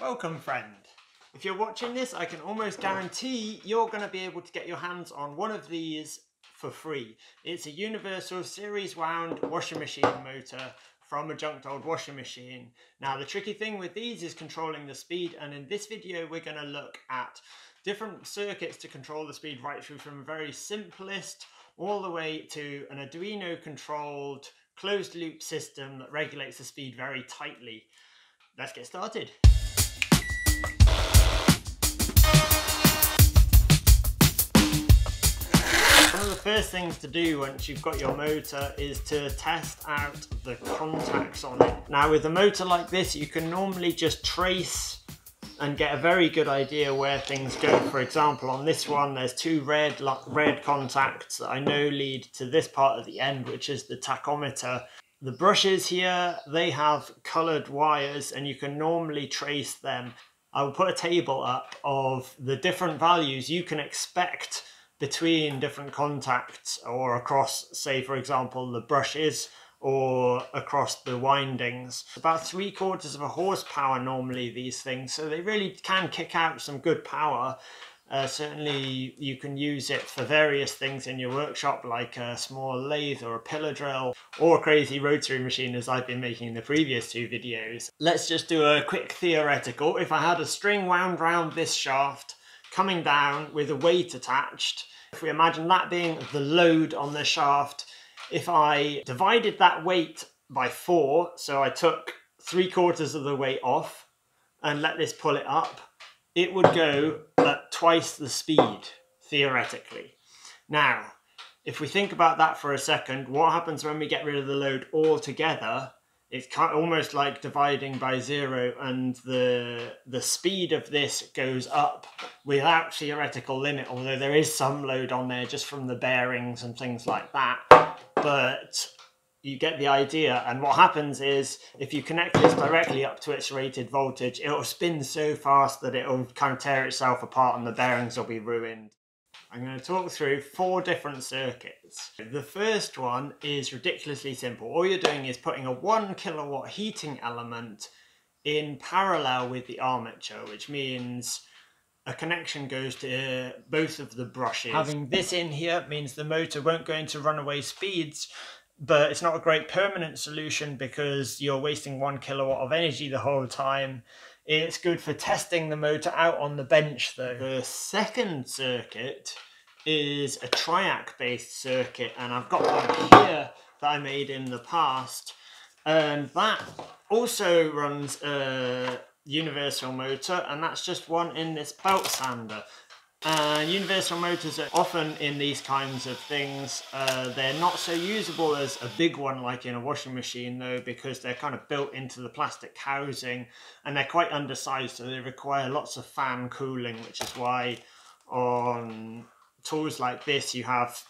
Welcome, friend. If you're watching this, I can almost guarantee you're going to be able to get your hands on one of these for free. It's a universal series wound washing machine motor from a junked old washing machine. Now, the tricky thing with these is controlling the speed, and in this video we're going to look at different circuits to control the speed, right through from the very simplest all the way to an Arduino controlled closed loop system that regulates the speed very tightly. Let's get started. One of the first things to do once you've got your motor is to test out the contacts on it. Now, with a motor like this, you can normally just trace and get a very good idea where things go. For example, on this one, there's two red contacts that I know lead to this part of the end, which is the tachometer. The brushes here, they have coloured wires and you can normally trace them. I will put a table up of the different values you can expect between different contacts, or across, say for example, the brushes, or across the windings. About 3/4 of a horsepower normally, these things, so they really can kick out some good power. Certainly you can use it for various things in your workshop, like a small lathe or a pillar drill, or a crazy rotary machine as I've been making in the previous two videos. Let's just do a quick theoretical. If I had a string wound round this shaft, coming down with a weight attached, if we imagine that being the load on the shaft, if I divided that weight by 4, so I took 3/4 of the weight off and let this pull it up, it would go at twice the speed, theoretically. Now, if we think about that for a second, what happens when we get rid of the load altogether? It's almost like dividing by 0, and the speed of this goes up without theoretical limit, although there is some load on there just from the bearings and things like that. But you get the idea, and what happens is if you connect this directly up to its rated voltage, it'll spin so fast that it'll kind of tear itself apart and the bearings will be ruined. I'm going to talk through 4 different circuits. The first one is ridiculously simple. All you're doing is putting a 1 kilowatt heating element in parallel with the armature, which means a connection goes to both of the brushes. Having this in here means the motor won't go into runaway speeds, but it's not a great permanent solution because you're wasting 1 kilowatt of energy the whole time. It's good for testing the motor out on the bench though. The second circuit is a TRIAC based circuit, and I've got one here that I made in the past, and that also runs a universal motor, and that's just one in this belt sander. Universal motors are often in these kinds of things. They're not so usable as a big one like in a washing machine though, because they're kind of built into the plastic housing and they're quite undersized, so they require lots of fan cooling, which is why on tools like this you have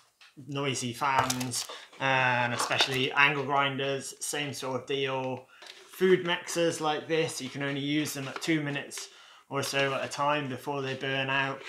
noisy fans, and especially angle grinders, same sort of deal. Food mixers like this, you can only use them at 2 minutes or so at a time before they burn out,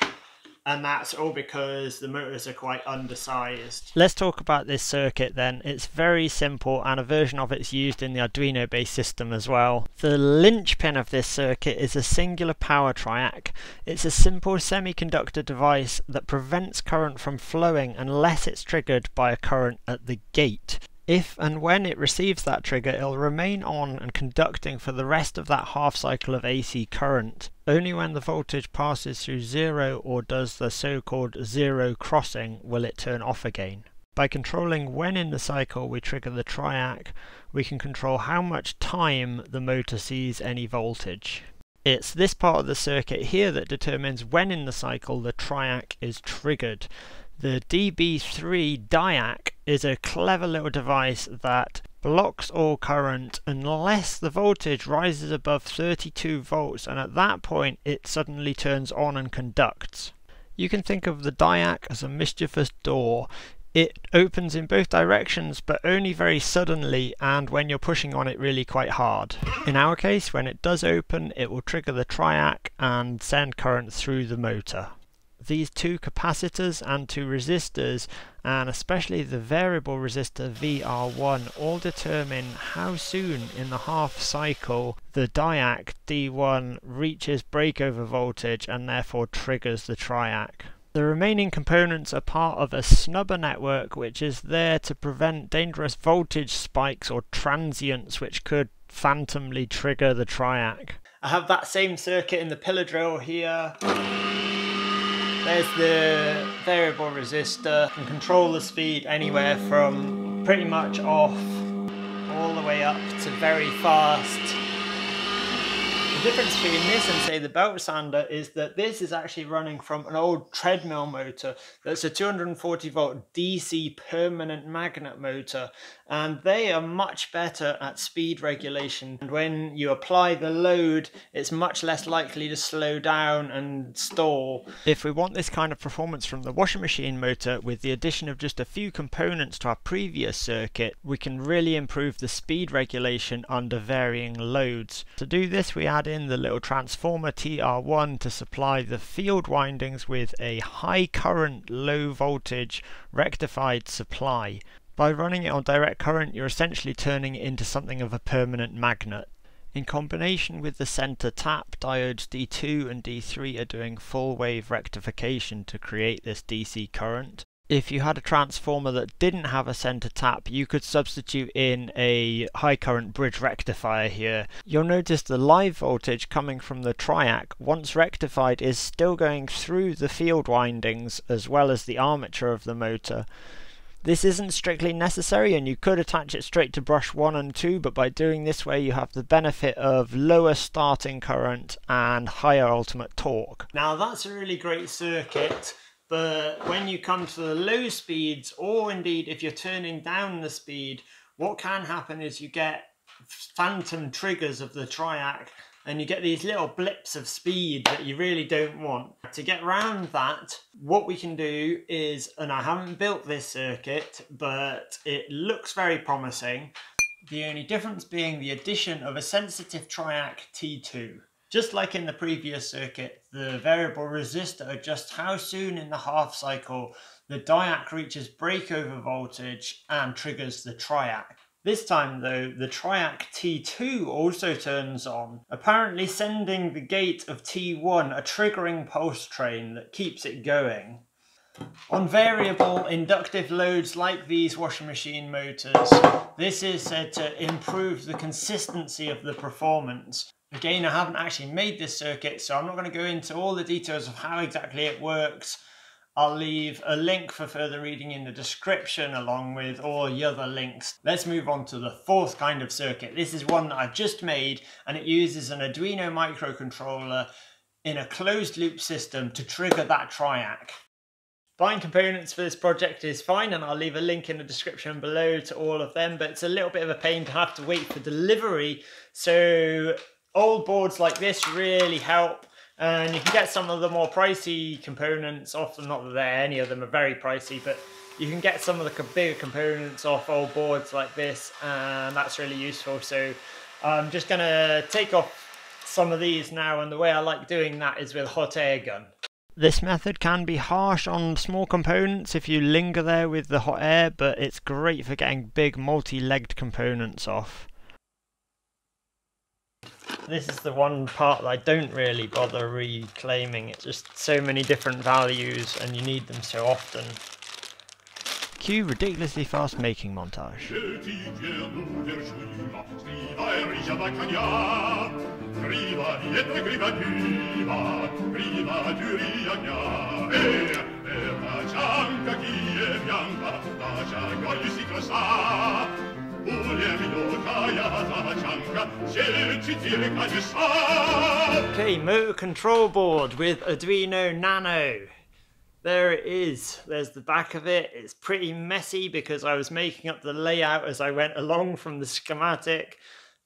and that's all because the motors are quite undersized. Let's talk about this circuit then. It's very simple, and a version of it's used in the Arduino based system as well. The linchpin of this circuit is a singular power triac. It's a simple semiconductor device that prevents current from flowing unless it's triggered by a current at the gate. If and when it receives that trigger, it'll remain on and conducting for the rest of that half cycle of AC current. Only when the voltage passes through 0 or does the so-called zero crossing will it turn off again. By controlling when in the cycle we trigger the TRIAC, we can control how much time the motor sees any voltage. It's this part of the circuit here that determines when in the cycle the TRIAC is triggered. The DB3 DIAC is a clever little device that blocks all current unless the voltage rises above 32 volts, and at that point it suddenly turns on and conducts. You can think of the DIAC as a mischievous door. It opens in both directions, but only very suddenly and when you're pushing on it really quite hard. In our case, when it does open, it will trigger the TRIAC and send current through the motor. these two capacitors and two resistors, and especially the variable resistor VR1, all determine how soon in the half cycle the DIAC D1 reaches breakover voltage and therefore triggers the TRIAC. The remaining components are part of a snubber network, which is there to prevent dangerous voltage spikes or transients which could phantomly trigger the TRIAC. I have that same circuit in the pillar drill here. There's the variable resistor. You can control the speed anywhere from pretty much off all the way up to very fast. The difference between this and say the belt sander is that this is actually running from an old treadmill motor that's a 240 volt DC permanent magnet motor, and they are much better at speed regulation, and when you apply the load it's much less likely to slow down and stall. If we want this kind of performance from the washing machine motor with the addition of just a few components to our previous circuit, we can really improve the speed regulation under varying loads. To do this we add in the little transformer TR1 to supply the field windings with a high current, low voltage rectified supply. By running it on direct current you're essentially turning it into something of a permanent magnet. In combination with the center tap, diodes D2 and D3 are doing full wave rectification to create this DC current. If you had a transformer that didn't have a center tap, you could substitute in a high current bridge rectifier here. You'll notice the live voltage coming from the TRIAC, once rectified, is still going through the field windings as well as the armature of the motor. This isn't strictly necessary and you could attach it straight to brush 1 and 2, but by doing this way you have the benefit of lower starting current and higher ultimate torque. Now that's a really great circuit, but when you come to the low speeds, or indeed if you're turning down the speed, what can happen is you get phantom triggers of the TRIAC and you get these little blips of speed that you really don't want. To get around that, what we can do is, and I haven't built this circuit, but it looks very promising, the only difference being the addition of a sensitive TRIAC T2. Just like in the previous circuit, the variable resistor adjusts how soon in the half cycle the DIAC reaches breakover voltage and triggers the TRIAC. This time though, the TRIAC T2 also turns on, apparently sending the gate of T1 a triggering pulse train that keeps it going. On variable inductive loads like these washing machine motors, this is said to improve the consistency of the performance. Again, I haven't actually made this circuit, so I'm not going to go into all the details of how exactly it works. I'll leave a link for further reading in the description along with all the other links. Let's move on to the fourth kind of circuit. This is one that I've just made, and it uses an Arduino microcontroller in a closed loop system to trigger that TRIAC. Buying components for this project is fine, and I'll leave a link in the description below to all of them, but it's a little bit of a pain to have to wait for delivery, so old boards like this really help, and you can get some of the more pricey components off them. Not that any of them are very pricey, but you can get some of the bigger components off old boards like this, and that's really useful. So I'm just going to take off some of these now, and the way I like doing that is with a hot air gun. This method can be harsh on small components if you linger there with the hot air, but it's great for getting big multi-legged components off. This is the one part that I don't really bother reclaiming. It's just so many different values and you need them so often. Cue ridiculously fast making montage. Okay, motor control board with Arduino Nano. There it is, there's the back of it. It's pretty messy because I was making up the layout as I went along from the schematic,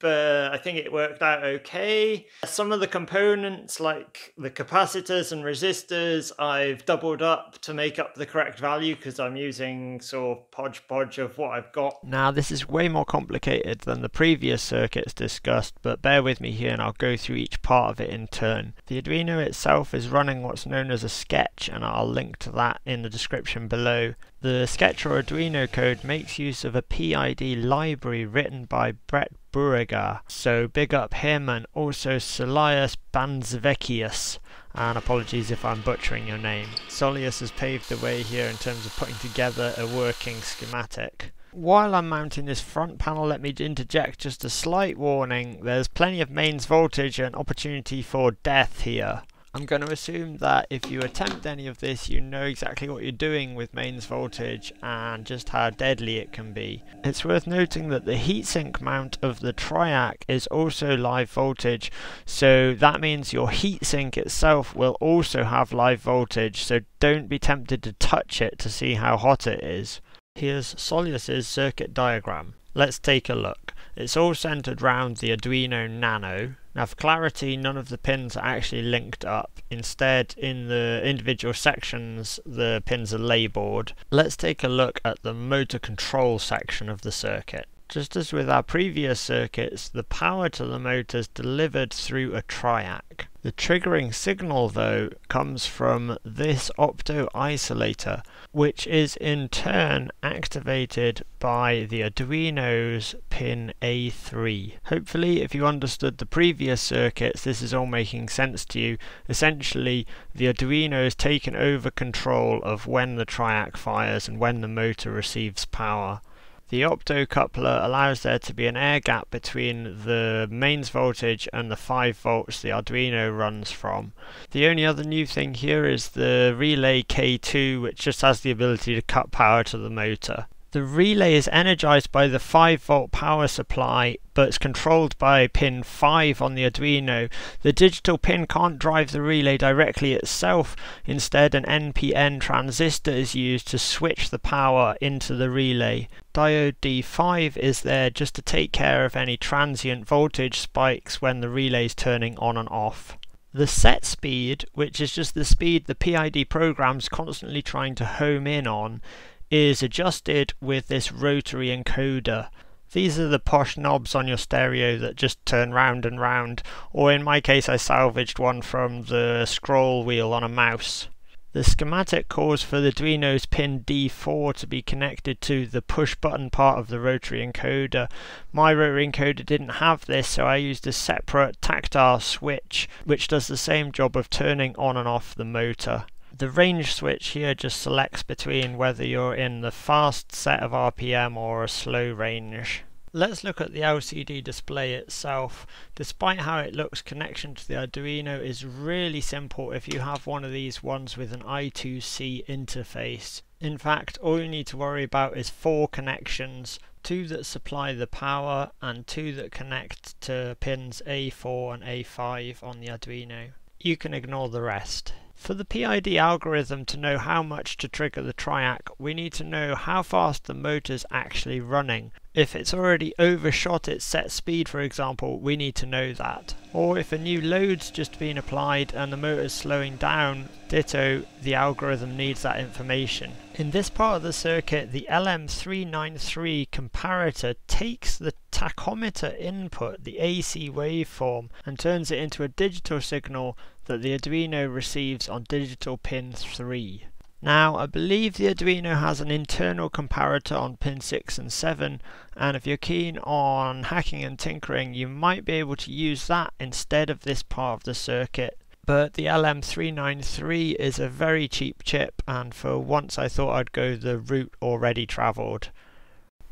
but I think it worked out okay. Some of the components, like the capacitors and resistors, I've doubled up to make up the correct value because I'm using sort of podge of what I've got. Now this is way more complicated than the previous circuits discussed, but bear with me here and I'll go through each part of it in turn. The Arduino itself is running what's known as a sketch, and I'll link to that in the description below. The sketch or Arduino code makes use of a PID library written by Brett Beauregard, so big up him, and also Saulius Bandzevičius, and apologies if I'm butchering your name. Saulius has paved the way here in terms of putting together a working schematic. While I'm mounting this front panel, let me interject just a slight warning. There's plenty of mains voltage and opportunity for death here. I'm going to assume that if you attempt any of this, you know exactly what you're doing with mains voltage and just how deadly it can be. It's worth noting that the heatsink mount of the TRIAC is also live voltage, so that means your heatsink itself will also have live voltage, so don't be tempted to touch it to see how hot it is. Here's Saulius's circuit diagram. Let's take a look. It's all centered round the Arduino Nano. Now for clarity, none of the pins are actually linked up. Instead, in the individual sections, the pins are labelled. Let's take a look at the motor control section of the circuit. Just as with our previous circuits, the power to the motor is delivered through a TRIAC. The triggering signal, though, comes from this opto-isolator, which is in turn activated by the Arduino's pin A3. Hopefully, if you understood the previous circuits, this is all making sense to you. Essentially, the Arduino has taken over control of when the TRIAC fires and when the motor receives power. The optocoupler allows there to be an air gap between the mains voltage and the 5 volts the Arduino runs from. The only other new thing here is the relay K2, which just has the ability to cut power to the motor. The relay is energized by the 5 volt power supply, but it's controlled by pin 5 on the Arduino. The digital pin can't drive the relay directly itself. Instead, an NPN transistor is used to switch the power into the relay. Diode D5 is there just to take care of any transient voltage spikes when the relay's turning on and off. The set speed, which is just the speed the PID program's constantly trying to home in on, is adjusted with this rotary encoder. These are the posh knobs on your stereo that just turn round and round, or in my case I salvaged one from the scroll wheel on a mouse. The schematic calls for the Arduino's pin D4 to be connected to the push button part of the rotary encoder. My rotary encoder didn't have this, so I used a separate tactile switch which does the same job of turning on and off the motor. The range switch here just selects between whether you're in the fast set of RPM or a slow range. Let's look at the LCD display itself. Despite how it looks, connection to the Arduino is really simple if you have one of these ones with an I2C interface. In fact, all you need to worry about is 4 connections, 2 that supply the power and 2 that connect to pins A4 and A5 on the Arduino. You can ignore the rest. For the PID algorithm to know how much to trigger the TRIAC, we need to know how fast the motor's actually running. If it's already overshot its set speed, for example, we need to know that. Or if a new load's just been applied and the motor's slowing down, ditto, the algorithm needs that information. In this part of the circuit, the LM393 comparator takes the tachometer input, the AC waveform, and turns it into a digital signal that the Arduino receives on digital pin 3. Now, I believe the Arduino has an internal comparator on pin 6 and 7, and if you're keen on hacking and tinkering, you might be able to use that instead of this part of the circuit. But the LM393 is a very cheap chip, and for once I thought I'd go the route already travelled.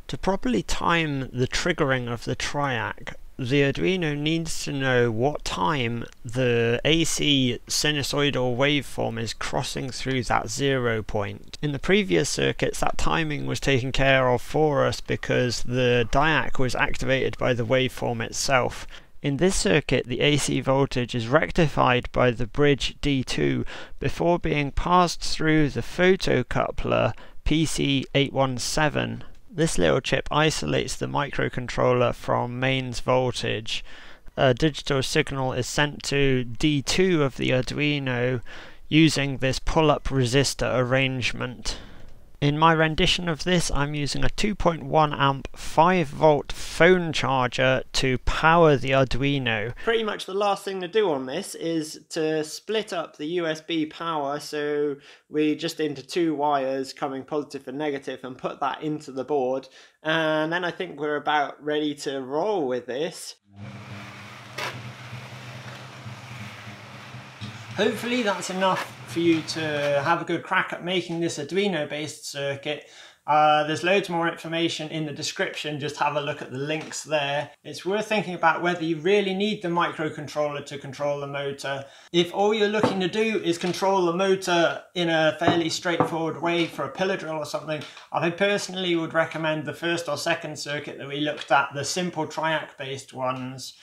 To properly time the triggering of the TRIAC, the Arduino needs to know what time the AC sinusoidal waveform is crossing through that 0 point. In the previous circuits, that timing was taken care of for us because the DIAC was activated by the waveform itself. In this circuit, the AC voltage is rectified by the bridge D2 before being passed through the photocoupler PC817. This little chip isolates the microcontroller from mains voltage. A digital signal is sent to D2 of the Arduino using this pull-up resistor arrangement. In my rendition of this, I'm using a 2.1 amp 5 volt phone charger to power the Arduino. Pretty much the last thing to do on this is to split up the USB power, so we just into two wires coming positive and negative, and put that into the board. And then I think we're about ready to roll with this. Hopefully that's enough for you to have a good crack at making this Arduino based circuit. There's loads more information in the description, just have a look at the links there. It's worth thinking about whether you really need the microcontroller to control the motor. If all you're looking to do is control the motor in a fairly straightforward way for a pillar drill or something, I personally would recommend the first or second circuit that we looked at, the simple TRIAC based ones.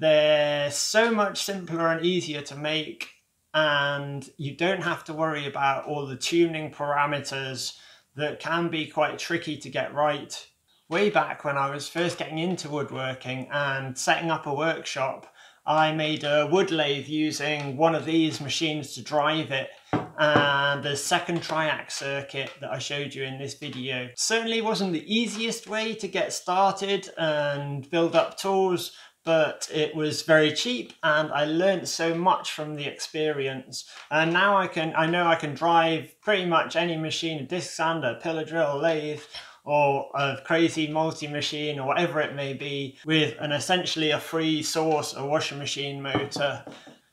They're so much simpler and easier to make, and you don't have to worry about all the tuning parameters that can be quite tricky to get right. Way back when I was first getting into woodworking and setting up a workshop, I made a wood lathe using one of these machines to drive it, and the second TRIAC circuit that I showed you in this video certainly wasn't the easiest way to get started and build up tools, but it was very cheap and I learned so much from the experience. And now I know I can drive pretty much any machine, a disc sander, pillar drill, lathe, or a crazy multi-machine or whatever it may be, with an essentially a free source, a washer machine motor.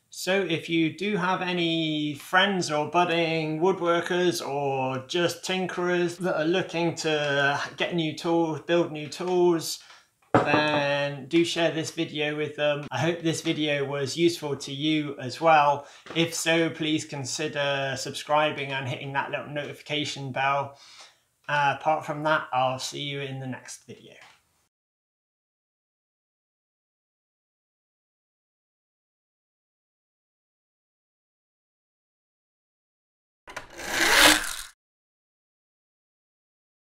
So if you do have any friends or budding woodworkers or just tinkerers that are looking to get new tools, build new tools, then do share this video with them. I hope this video was useful to you as well. If so, please consider subscribing and hitting that little notification bell. Apart from that, I'll see you in the next video.